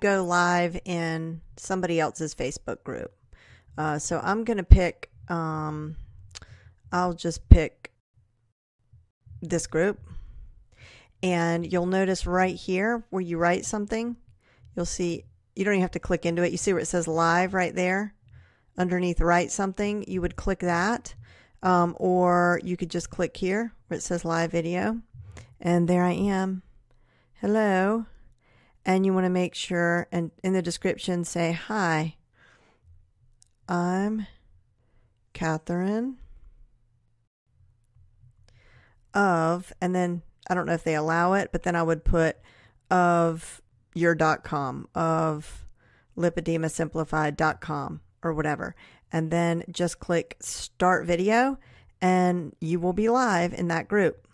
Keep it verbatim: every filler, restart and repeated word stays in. go live in somebody else's Facebook group. Uh, so I'm going to pick, um, I'll just pick this group. And you'll notice right here where you write something, you'll see, you don't even have to click into it. You see where it says live right there? Underneath write something, you would click that. Um, or you could just click here where it says live video. And there I am. Hello. And you want to make sure, and in the description say, hi, I'm Catherine of, and then I don't know if they allow it, but then I would put of your .com, of lipedema simplified dot com or whatever. And then just click start video and you will be live in that group.